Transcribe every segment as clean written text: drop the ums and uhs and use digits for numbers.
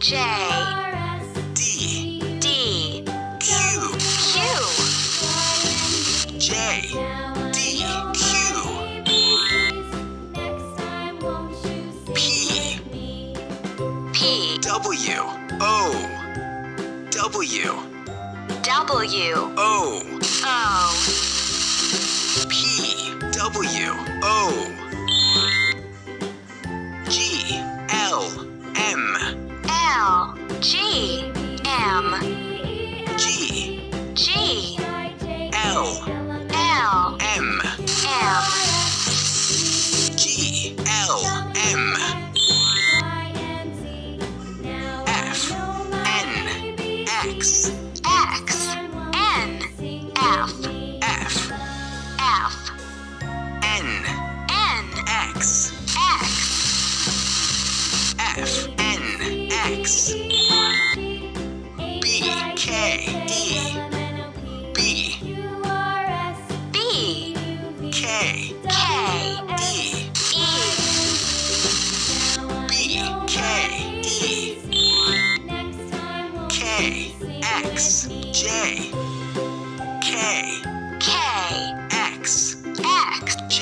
J, D, D, Q, Q, J, D, Q, P, P, W, O, W, W, O, O, P, W, O, G, M, G, G, L, L, M, M, G, L, M, F, N, X, X, N, F, F, F, N, N, X, X, F, N, X, X, J, K, K, X, X, J,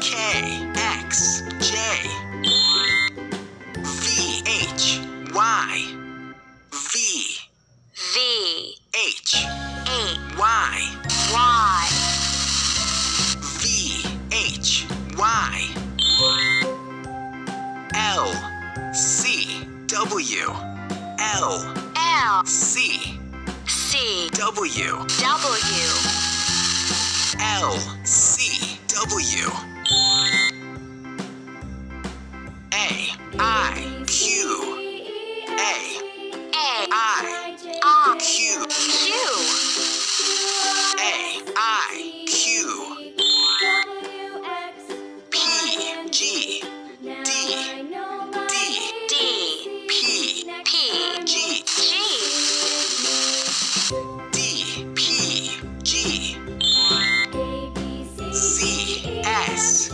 J, K, X, J, V, H, Y, V, V, H, A, Y, Y, V, H, Y, L, C, W, L, L, C, C, W, W, L, C, W, A, I, Q, A, I, Q, Q, A, I, Q, P, G, D, S,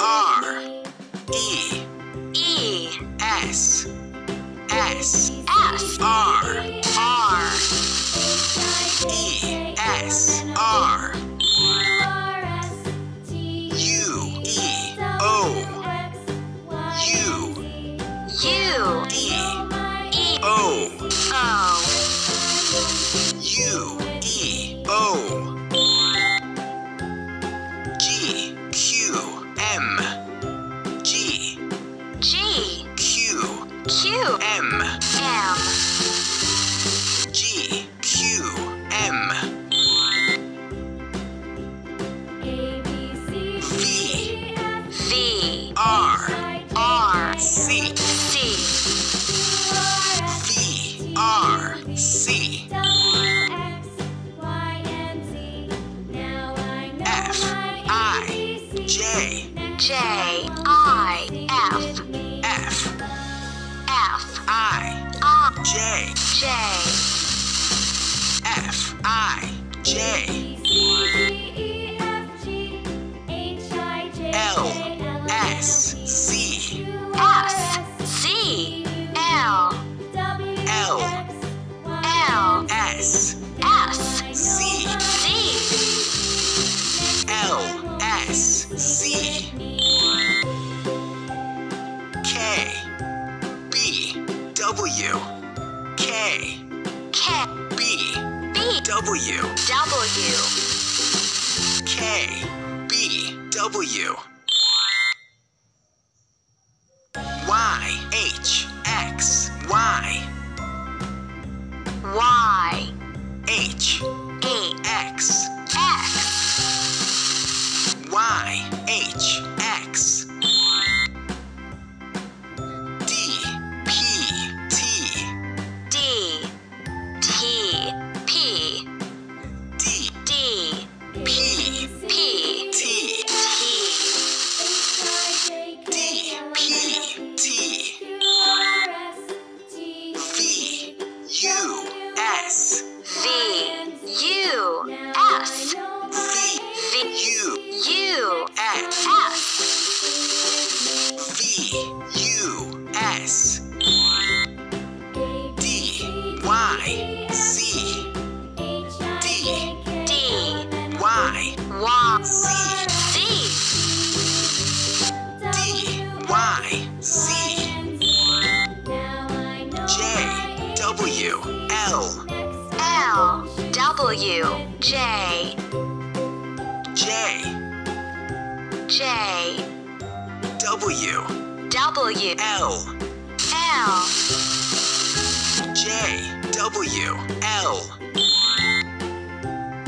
R, R, E, S, L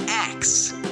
X